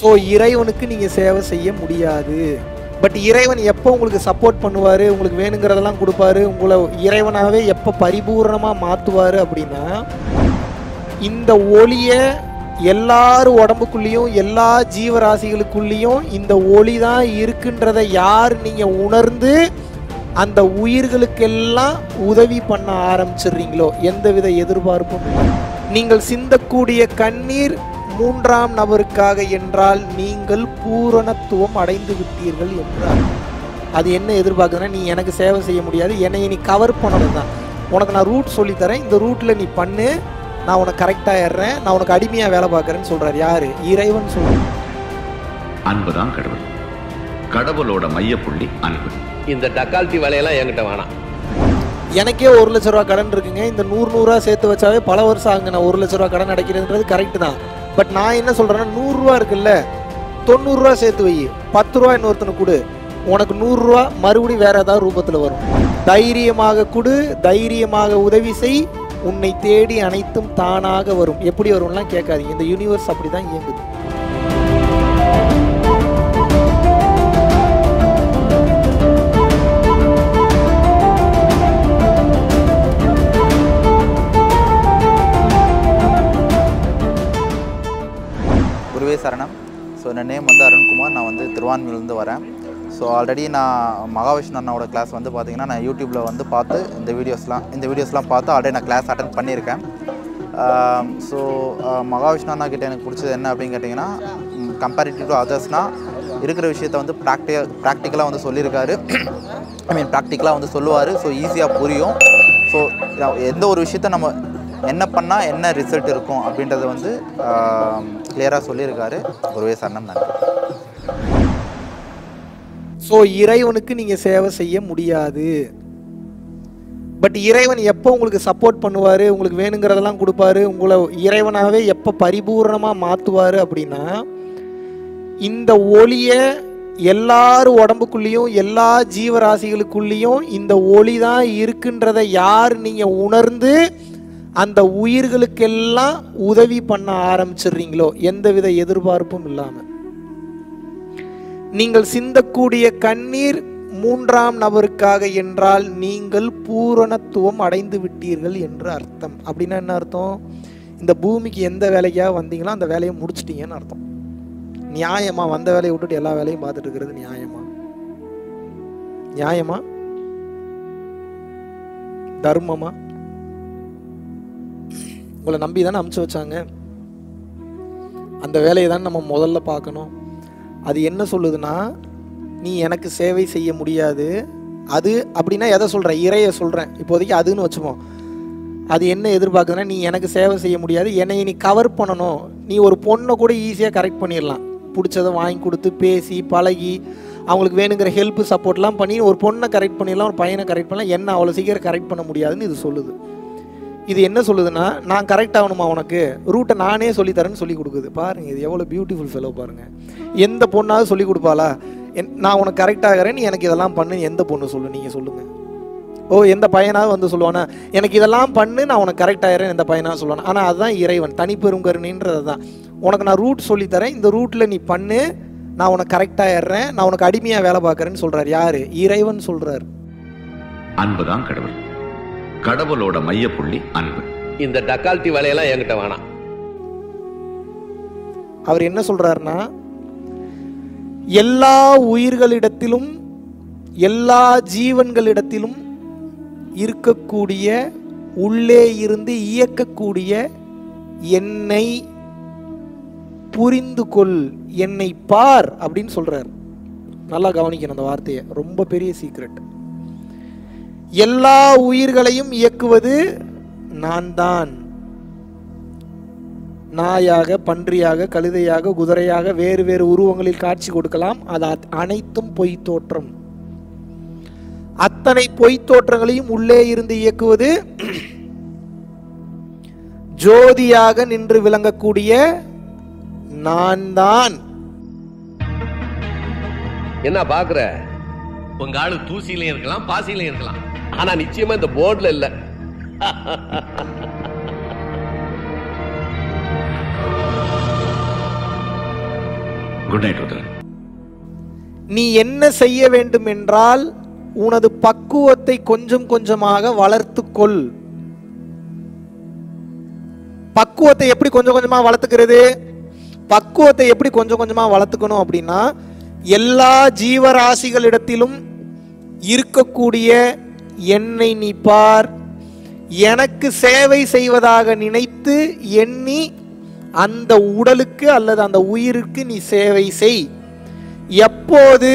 So இறைவனுக்கு நீங்கள் சேவை செய்ய முடியாது. பட் இறைவன் எப்போ உங்களுக்கு சப்போர்ட் பண்ணுவார், உங்களுக்கு வேணுங்கிறதெல்லாம் கொடுப்பாரு, உங்களை இறைவனாகவே எப்போ பரிபூர்ணமாக மாற்றுவார் அப்படின்னா, இந்த ஒளியை எல்லாரும் உடம்புக்குள்ளேயும் எல்லா ஜீவராசிகளுக்குள்ளேயும் இந்த ஒளி தான் இருக்குன்றதை யார் நீங்கள் உணர்ந்து அந்த உயிர்களுக்கெல்லாம் உதவி பண்ண ஆரம்பிச்சிடுறீங்களோ எந்தவித எதிர்பார்ப்பும், நீங்கள் சிந்தக்கூடிய கண்ணீர் மூன்றாம் நபருக்காக என்றால் நீங்கள் பூரணத்துவம் அடைந்து விட்டீர்கள் என்றார். அது என்ன எதிர்பார்க்குதுன்னா, நீ எனக்கு சேவை செய்ய முடியாது, என்னை நீ கவர் பண்ணது தான். உனக்கு நான் ரூட் சொல்லித்தரேன், இந்த ரூட்டில் நீ பண்ணு, நான் உனக்கு கரெக்டாக ஏறுறேன், நான் உனக்கு அடிமையாக வேலை பார்க்குறேன்னு சொல்கிறார். யார்? இறைவன் சொல்கிறார். அன்பு தான் கடவுள், கடவுளோட மையப்புள்ளி அன்பு. இந்த டக்கால்ட்டி வேலையெல்லாம் என்கிட்ட வேணாம். எனக்கே 1,00,000 ரூபா கடன் இருக்குங்க, இந்த 100 ரூபா சேர்த்து வச்சாவே பல வருஷம் ஆகுங்க நான் 1,00,000 ரூபா கடன் அடைக்கிறதுன்றது கரெக்டு தான். பட் நான் என்ன சொல்கிறேன்னா, 100 ரூபா இருக்குல்ல, 90 ரூபா சேர்த்து வை, 10 ரூபா இன்னொருத்தனுக்கு கொடு, உனக்கு 100 ரூபா மறுபடியும் வேறு ஏதாவது ரூபத்தில் வரும். தைரியமாக கொடு, தைரியமாக உதவி செய், உன்னை தேடி அனைத்தும் தானாக வரும். எப்படி வரும்லாம் கேட்காதீங்க, இந்த யூனிவர்ஸ் அப்படி தான் இயங்குது. சரணம். ஸோ என் நேம் வந்து அருண்குமார், நான் வந்து திருவான்மையிலேருந்து வரேன். ஸோ ஆல்ரெடி நான் மகாவிஷ்ணு அண்ணாவோட கிளாஸ் வந்து பார்த்திங்கன்னா நான் யூடியூப்பில் வந்து பார்த்து இந்த வீடியோஸ்லாம் பார்த்து ஆல்ரெடி நான் கிளாஸ் அட்டென்ட் பண்ணியிருக்கேன். ஸோ மகாவிஷ்ணு அண்ணா கிட்டே எனக்கு பிடிச்சது என்ன அப்படின்னு கேட்டிங்கன்னா, கம்பேரிட்டிவ் டு அதர்ஸ்னால் இருக்கிற விஷயத்த வந்து ப்ராக்டிக்கலாக வந்து சொல்லியிருக்காரு. ப்ராக்டிக்கலாக வந்து சொல்லுவார். ஸோ ஈஸியாக புரியும். ஸோ எந்த ஒரு விஷயத்த நம்ம என்ன பண்ணால் என்ன ரிசல்ட் இருக்கும் அப்படின்றது வந்து கிளியராக சொல்லியிருக்காரு. ஒருவே சரணம். நன்றி. ஸோ இறைவனுக்கு நீங்கள் சேவை செய்ய முடியாது. பட் இறைவன் எப்போ உங்களுக்கு சப்போர்ட் பண்ணுவார், உங்களுக்கு வேணுங்கிறதெல்லாம் கொடுப்பாரு, உங்களை இறைவனாகவே எப்போ பரிபூர்ணமாக மாற்றுவார் அப்படின்னா, இந்த ஒளியை எல்லாரும் உடம்புக்குள்ளேயும் எல்லா ஜீவராசிகளுக்குள்ளேயும் இந்த ஒளி தான் இருக்குன்றதை யார் நீங்கள் உணர்ந்து அந்த உயிர்களுக்கெல்லாம் உதவி பண்ண ஆரம்பிச்சிடுறீங்களோ எந்தவித எதிர்பார்ப்பும் இல்லாமல், நீங்கள் சிந்தக்கூடிய கண்ணீர் மூன்றாம் நபருக்காக என்றால் நீங்கள் பூரணத்துவம் அடைந்து விட்டீர்கள் என்று அர்த்தம். அப்படின்னா என்ன அர்த்தம்? இந்த பூமிக்கு எந்த வேலைக்காக வந்தீங்களோ அந்த வேலையை முடிச்சிட்டீங்கன்னு அர்த்தம். நியாயமா? வந்த வேலையை விட்டுட்டு எல்லா வேலையும் பார்த்துட்டு இருக்கிறது நியாயமா? நியாயமா? தர்மமா? உங்களை நம்பி தானே அமுச்சு வச்சாங்க, அந்த வேலையை தான் நம்ம முதல்ல பார்க்கணும். அது என்ன சொல்லுதுன்னா, நீ எனக்கு சேவை செய்ய முடியாது. அது அப்படின்னா எதை சொல்கிறேன்? இறையை சொல்கிறேன். இப்போதைக்கு அதுன்னு வச்சுப்போம். அது என்ன எதிர்பார்க்குதுன்னா, நீ எனக்கு சேவை செய்ய முடியாது, என்னை நீ கவர் பண்ணணும். நீ ஒரு பொண்ணை கூட ஈஸியாக கரெக்ட் பண்ணிடலாம், பிடிச்சதை வாங்கி கொடுத்து பேசி பழகி அவங்களுக்கு வேணுங்கிற ஹெல்ப்பு சப்போர்ட்லாம் பண்ணி ஒரு பொண்ணை கரெக்ட் பண்ணிடலாம், ஒரு பையனை கரெக்ட் பண்ணலாம். என்ன அவ்வளோ சீக்கிரம் கரெக்ட் பண்ண முடியாதுன்னு இது சொல்லுது. இது என்ன சொல்லுதுன்னா, நான் கரெக்ட் ஆகணுமா, உனக்கு ரூட்டை நானே சொல்லித்தரேன்னு சொல்லி கொடுக்குது. பாருங்கள், இது எவ்வளோ பியூட்டிஃபுல் ஃபெலோ. பாருங்கள், எந்த பொண்ணாவது சொல்லிக் கொடுப்பாளா, நான் உனக்கு கரெக்ட் ஆகிறேன், நீ எனக்கு இதெல்லாம் பண்ணு? எந்த பொண்ணு சொல்லு, நீங்கள் சொல்லுங்கள். ஓ, எந்த பையனாவது வந்து சொல்லுவானா, எனக்கு இதெல்லாம் பண்ணு நான் உனக்கு கரெக்ட் ஆகிறேன், எந்த பையனாவது சொல்லுவானா? ஆனால் அதுதான் இறைவன் தனிப்பெரும் கருணைன்றது. தான் உனக்கு நான் ரூட் சொல்லித்தரேன், இந்த ரூட்டில் நீ பண்ணு, நான் உனக்கு கரெக்டாக ஏறுறேன், நான் உனக்கு அடிமையாக வேலை பார்க்குறேன்னு சொல்கிறார். யார்? இறைவன் சொல்கிறார். அன்பு தான் கடவுள், கடவுளோட மையப்புள்ளி அன்பு. இந்த டக்கால்ட்டி வேலையெல்லாம் என்கிட்ட வேணாம். அவர் என்ன சொல்றாருன்னா, எல்லா உயிர்களிடத்திலும் எல்லா ஜீவன்களிடத்திலும் இருக்கக்கூடிய உள்ளே இருந்து இயக்கக்கூடிய என்னை புரிந்து கொள், என்னை பார் அப்படின்னு சொல்றார். நல்லா கவனிக்கணும் அந்த வார்த்தையை, ரொம்ப பெரிய சீக்ரெட். எல்லா உயிர்களையும் இயக்குவது நான் தான். நாயாக, பன்றியாக, கழுதையாக, குதிரையாக வேறு வேறு உருவங்களில் காட்சி கொடுக்கலாம். அது அனைத்தும் பொய் தோற்றம். அத்தனை பொய் தோற்றங்களையும் உள்ளே இருந்து இயக்குவது ஜோதியாக நின்று விளங்கக்கூடிய நான் தான். என்ன பாக்குற? உங்க ஆளு தூசியிலையும் இருக்கலாம், பாசியிலையும் இருக்கலாம், ஆனா நிச்சயமா இந்த போர்ட்ல இல்ல. Good night Rudran. நீ என்ன செய்ய வேண்டும் என்றால் உனது பக்குவத்தை கொஞ்சம் கொஞ்சமாக வளர்த்துக்கொள். பக்குவத்தை எப்படி கொஞ்சம் கொஞ்சமா வளர்த்துக்கிறது? பக்குவத்தை எப்படி கொஞ்சம் கொஞ்சமா வளர்த்துக்கணும் அப்படின்னா, எல்லா ஜீவராசிகளிடத்திலும் இருக்கக்கூடிய என்னை நீ பார், எனக்கு சேவை செய்வதாக நினைத்து எண்ணி அந்த உடலுக்கு அல்லது அந்த உயிருக்கு நீ சேவை செய். எப்போது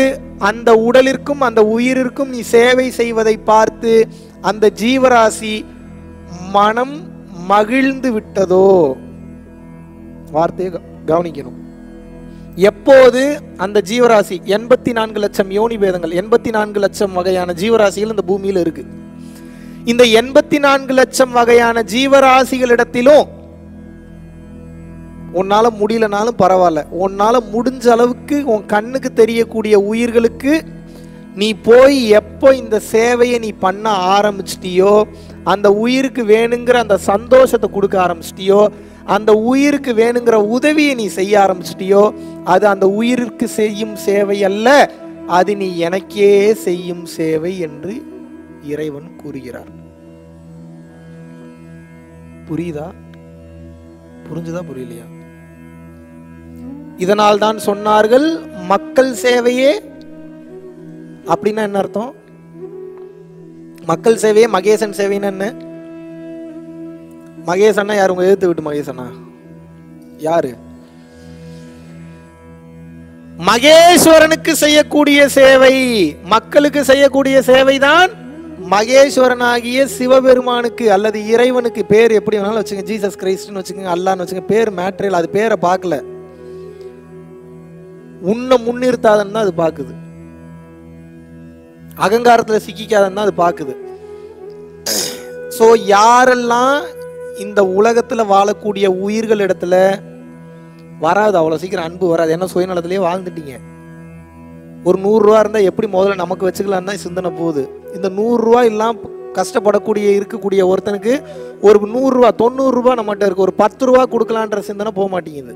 அந்த உடலிற்கும் அந்த உயிரிற்கும் நீ சேவை செய்வதை பார்த்து அந்த ஜீவராசி மனம் மகிழ்ந்து விட்டதோ, வார்த்தையை கவனிக்கணும். எப்போது அந்த ஜீவராசி 84 லட்சம் யோனி பேதங்கள், 84 லட்சம் வகையான ஜீவராசிகள் இந்த பூமியில் இருக்கு. இந்த 84 லட்சம் வகையான ஜீவராசிகளிடத்திலும் உன்னால முடியலனாலும் பரவாயில்ல, உன்னால முடிஞ்ச அளவுக்கு உன் கண்ணுக்கு தெரியக்கூடிய உயிர்களுக்கு நீ போய் எப்போ இந்த சேவையை நீ பண்ண ஆரம்பிச்சிட்டியோ, அந்த உயிருக்கு வேணுங்கிற அந்த சந்தோஷத்தை கொடுக்க ஆரம்பிச்சிட்டியோ, அந்த உயிருக்கு வேணுங்கிற உதவியை நீ செய்ய ஆரம்பிச்சிட்டியோ, அது அந்த உயிருக்கு செய்யும் சேவை அல்ல, அது நீ எனக்கே செய்யும் சேவை என்று இறைவன் கூறுகிறார். புரியுதா? புரிஞ்சுதா? புரியலையா? இதனால் தான் சொன்னார்கள் மக்கள் சேவையே. அப்படின்னா என்ன அர்த்தம்? மக்கள் சேவையே மகேசன் சேவைன்னு என்ன? மகேசன்னா யார்? உங்க எழுத்து விட்டு மகேசனா யாரு? மகேஸ்வரனுக்கு செய்யக்கூடிய சேவை, மக்களுக்கு செய்யக்கூடிய சேவை தான் மகேஸ்வரனாகிய சிவபெருமானுக்கு அல்லது இறைவனுக்கு. பேர் எப்படி வேணாலும் வச்சுங்க, ஜீசஸ் கிரைஸ்ட்னு வச்சுக்கோங்க, அல்லான்னு வச்சுங்க, பேர் மேட்ரியல், அது பேரை பார்க்கல, உன்னை முன்னிறுத்தாதன்னு தான் அது பார்க்குது, அகங்காரத்தில் சிக்காதன்னு தான் அது பார்க்குது. ஸோ யாரெல்லாம் இந்த உலகத்தில் வாழக்கூடிய உயிர்கள் இடத்துல வராது, அவ்வளோ சீக்கிரம் அன்பு வராது. ஏன்னா சுயநலத்திலேயே வாழ்ந்துட்டீங்க. ஒரு 100 ரூபா இருந்தால் எப்படி முதல்ல நமக்கு வச்சுக்கலாம் தான் சிந்தனை போகுது. இந்த 100 ரூபா எல்லாம் கஷ்டப்படக்கூடிய இருக்கக்கூடிய ஒருத்தனுக்கு ஒரு 100 ரூபா 90 ரூபா நம்மகிட்ட இருக்கு, ஒரு 10 ரூபா கொடுக்கலான்ற சிந்தனை போக மாட்டேங்குது.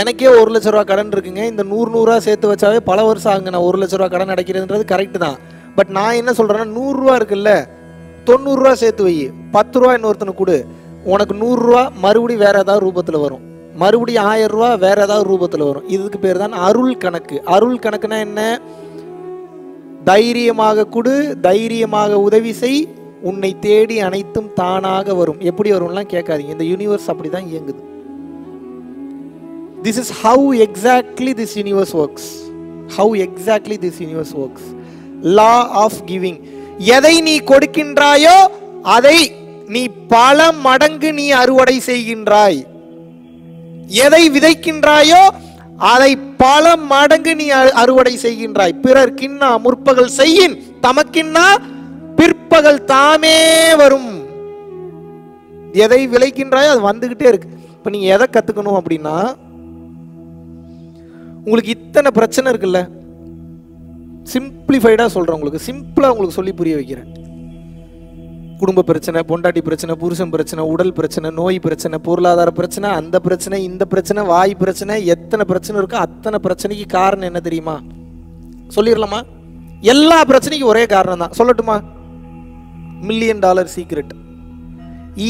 எனக்கே 1 லட்ச ரூபா கடன் இருக்குங்க, இந்த 100 100 ரூபா சேர்த்து வச்சாவே பல வருஷம் ஆகுங்க நான் 1 லட்ச ரூபா கடன் அடைக்கிறதுன்றது கரெக்டு தான். பட் நான் என்ன சொல்கிறேன்னா, 100 ரூபா இருக்குல்ல, 90 ரூபா சேர்த்து வை, 10 ரூபா இன்னொருத்தனுக்கு கொடு, உனக்கு 100 ரூபா மறுபடியும் வேறு ஏதாவது ரூபத்தில் வரும், மறுபடியும் 1000 ரூபா வேறு ஏதாவது ரூபத்தில் வரும். இதுக்கு பேர் தான் அருள் கணக்கு. அருள் கணக்குனா என்ன? தைரியமாக கொடு, தைரியமாக உதவி செய், உன்னை தேடி அனைத்தும் தானாக வரும். எப்படி வரும்லாம் கேட்காதீங்க, இந்த யூனிவர்ஸ் அப்படி தான் இயங்குது. This is how exactly this universe works. How exactly this universe works. Law of giving. எதை நீ கொடுக்கின்றாயோ அதை நீ பல மடங்கு நீ அறுவடை செய்கின்றாய். எதை விதைக்கின்றாயோ அதை பல மடங்கு நீ அறுவடை செய்கின்றாய். பிறர் கிண்ணா முற்பகல் செய்யின், தமக்கின்னா பிற்பகல் தாமே வரும். எதை விளைக்கின்றாயோ அது வந்துகிட்டே இருக்கு. இப்ப நீங்க எதை கத்துக்கணும் அப்படின்னா, உங்களுக்கு இத்தனை பிரச்சனை இருக்குல்ல, சிம்பிளிஃபைடா சொல்றேன், உங்களுக்கு சிம்பிளா உங்களுக்கு சொல்லி புரிய வைக்கிறேன். குடும்ப பிரச்சனை, பொண்டாட்டி பிரச்சனை, புருஷன் பிரச்சனை, உடல் பிரச்சனை, நோய் பிரச்சனை, பொருளாதார பிரச்சனை, அந்த பிரச்சனை, இந்த பிரச்சனை, வாய் பிரச்சனை, எத்தனை பிரச்சனை இருக்கோ அத்தனை பிரச்சனைக்கு காரணம் என்ன தெரியுமா? சொல்லிடலாமா? எல்லா பிரச்சனைக்கும் ஒரே காரணம் தான். சொல்லட்டுமா? $1 மில்லியன் சீக்ரெட்.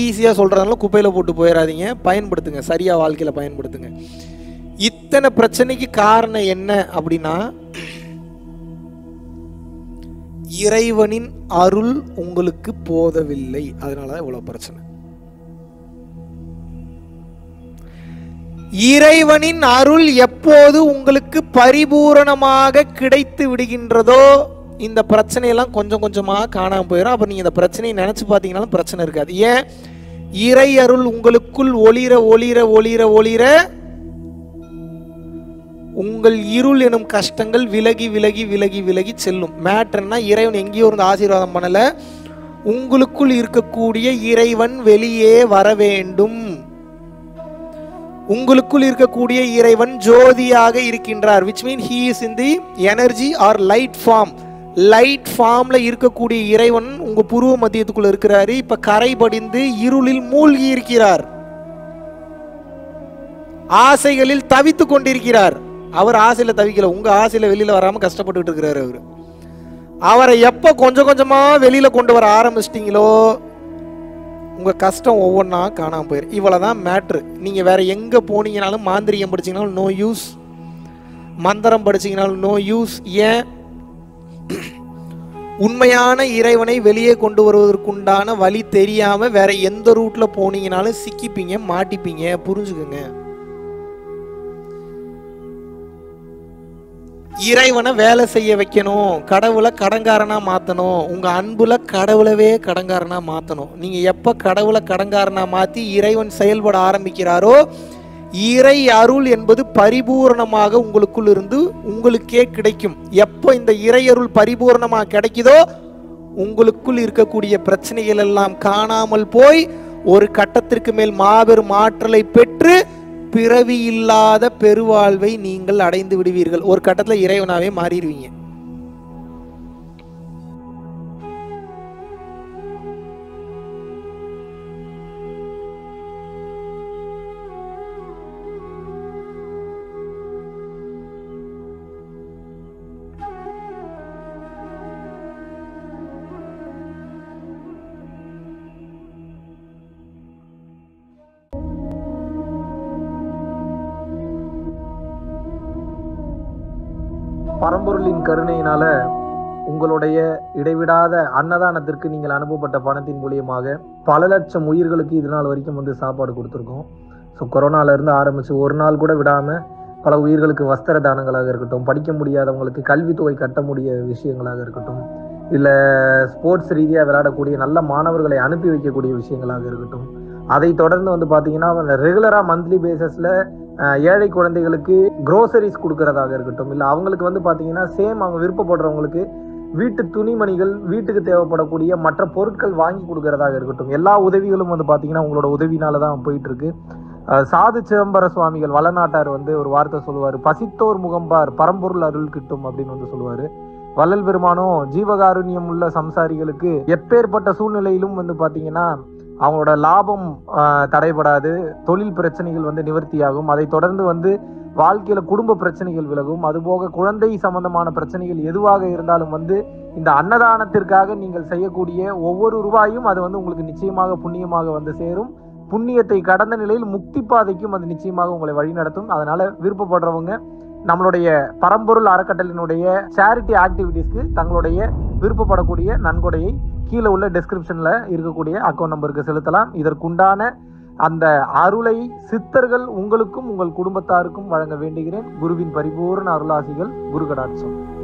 ஈஸியாக சொல்கிறதுனால குப்பையில் போட்டு போயிடாதீங்க, பயன்படுத்துங்க, சரியாக வாழ்க்கையில் பயன்படுத்துங்க. இத்தனை பிரச்சனைக்கு காரணம் என்ன அப்படின்னா, இறைவனின் அருள் உங்களுக்கு போதவில்லை, அதனாலதான் இவ்வளவு பிரச்சனை. இறைவனின் அருள் எப்போது உங்களுக்கு பரிபூரணமாக கிடைத்து விடுகின்றதோ இந்த பிரச்சனையெல்லாம் கொஞ்சம் கொஞ்சமாக காணாம போயிடும். அப்ப நீங்க இந்த பிரச்சனையை நினைச்சு பார்த்தீங்கன்னாலும் பிரச்சனை இருக்காது. ஏன்? இறை அருள் உங்களுக்குள் ஒளிர ஒளிர ஒளிர ஒளிர உங்கள் இருள் எனும் கஷ்டங்கள் விலகி விலகி விலகி விலகி செல்லும். மேட்டர்னா இறைவன் எங்கேயோ இருந்து ஆசீர்வாதம் பண்ணல, உங்களுக்குள் இருக்கக்கூடிய இறைவன் வெளியே வர வேண்டும். உங்களுக்குள் இருக்கக்கூடிய இறைவன் ஜோதியாக இருக்கின்றார், which means he is in the energy or light form. Light ஃபார்ம்ல இருக்கக்கூடிய இறைவன் உங்க புருவ மத்தியத்துக்குள்ள இருக்கிறாரு. இப்ப கரை படிந்து இருளில் மூழ்கி இருக்கிறார். ஆசைகளில் தவித்து கொண்டிருக்கிறார். அவர் ஆசையில் தவிக்கல, உங்கள் ஆசையில் வெளியில் வராமல் கஷ்டப்பட்டுக்கிட்டு இருக்கிறார். அவர் அவரை எப்போ கொஞ்சம் கொஞ்சமாக வெளியில் கொண்டு வர ஆரம்பிச்சிட்டிங்களோ உங்கள் கஷ்டம் ஒவ்வொன்றா காணாமல் போயிடும். இவ்வளோ தான் மேட்ரு. நீங்கள் வேறு எங்கே போனீங்கனாலும் மாந்திரிகம் படிச்சிங்கனாலும் நோ யூஸ், மந்திரம் படிச்சிங்கனாலும் நோ யூஸ். ஏன்? உண்மையான இறைவனை வெளியே கொண்டு வருவதற்குண்டான வழி தெரியாமல் வேறு எந்த ரூட்டில் போனீங்கனாலும் சிக்கிப்பீங்க, மாட்டிப்பீங்க. புரிஞ்சுக்குங்க, இறைவனை வேலை செய்ய வைக்கணும், கடவுளை கடங்காரனாக மாற்றணும். உங்கள் அன்புல கடவுளவே கடங்காரனாக மாற்றணும். நீங்கள் எப்போ கடவுளை கடங்காரனாக மாற்றி இறைவன் செயல்பட ஆரம்பிக்கிறாரோ, இறை அருள் என்பது பரிபூர்ணமாக உங்களுக்குள் இருந்து உங்களுக்கே கிடைக்கும். எப்போ இந்த இறை அருள் பரிபூர்ணமாக கிடைக்குதோ, உங்களுக்குள் இருக்கக்கூடிய பிரச்சனைகள் எல்லாம் காணாமல் போய் ஒரு கட்டத்திற்கு மேல் மாபெரும் ஆற்றலை பெற்று பிறவி இல்லாத பெருவாழ்வை நீங்கள் அடைந்து விடுவீர்கள். ஒரு கட்டத்தில் இறைவனாவே மாறிடுவீங்க. பரம்பொருளின் கருணையினால உங்களுடைய இடைவிடாத அன்னதானத்திற்கு நீங்கள் அனுப்பப்பட்ட பணத்தின் மூலியமாக பல லட்சம் உயிர்களுக்கு இது நாள் வரைக்கும் வந்து சாப்பாடு கொடுத்துருக்கோம். ஸோ கொரோனாவிலேருந்து ஆரம்பித்து ஒரு நாள் கூட விடாமல் பல உயிர்களுக்கு வஸ்திர தானங்களாக இருக்கட்டும், படிக்க முடியாதவங்களுக்கு கல்வித்தொகை கட்ட முடிய விஷயங்களாக இருக்கட்டும், இல்லை ஸ்போர்ட்ஸ் ரீதியாக விளையாடக்கூடிய நல்ல மாணவர்களை அனுப்பி வைக்கக்கூடிய விஷயங்களாக இருக்கட்டும், அதை தொடர்ந்து வந்து பார்த்தீங்கன்னா ரெகுலராக மந்த்லி பேசிஸில் ஏழை குழந்தைகளுக்கு க்ரோசரிஸ் கொடுக்கறதாக இருக்கட்டும், இல்லை அவங்களுக்கு வந்து பார்த்தீங்கன்னா சேம் அவங்க விருப்பப்படுறவங்களுக்கு வீட்டு துணிமணிகள், வீட்டுக்கு தேவைப்படக்கூடிய மற்ற பொருட்கள் வாங்கி கொடுக்கறதாக இருக்கட்டும், எல்லா உதவிகளும் வந்து பார்த்தீங்கன்னா உங்களோட உதவினால தான் போயிட்டுருக்கு. சாது சிதம்பர சுவாமிகள் வளநாட்டார் வந்து ஒரு வார்த்தை சொல்லுவார், பசித்தோர் முகம்பார் பரம்பொருள் அருள் கிட்டும் அப்படின்னு வந்து சொல்லுவார். வள்ளல் பெருமானும் ஜீவகாருண்யம் உள்ள சம்சாரிகளுக்கு எப்பேற்பட்ட சூழ்நிலையிலும் வந்து பார்த்தீங்கன்னா அவங்களோட லாபம் தடைபடாது, தொழில் பிரச்சனைகள் வந்து நிவர்த்தியாகும், அதை தொடர்ந்து வந்து வாழ்க்கையில் குடும்ப பிரச்சனைகள் விலகும், அதுபோக குழந்தை சம்பந்தமான பிரச்சனைகள் எதுவாக இருந்தாலும் வந்து இந்த அன்னதானத்திற்காக நீங்கள் செய்யக்கூடிய ஒவ்வொரு ரூபாயும் அது வந்து உங்களுக்கு நிச்சயமாக புண்ணியமாக வந்து சேரும். புண்ணியத்தை கடந்த நிலையில் முக்தி பாதைக்கும் அது நிச்சயமாக உங்களை வழிநடத்தும். அதனால் விருப்பப்படுறவங்க நம்மளுடைய பரம்பொருள் அறக்கட்டளினுடைய சேரிட்டி ஆக்டிவிட்டீஸ்க்கு தங்களுடைய விருப்பப்படக்கூடிய நன்கொடையை கீழே உள்ள டெஸ்கிரிப்ஷனில் இருக்கக்கூடிய அக்கௌண்ட் நம்பருக்கு செலுத்தலாம். இதற்குண்டான அந்த அருளை சித்தர்கள் உங்களுக்கும் உங்கள் குடும்பத்தாருக்கும் வழங்க வேண்டுகிறேன். குருவின் பரிபூர்ண அருளாசிகள். குரு கடாட்சம்.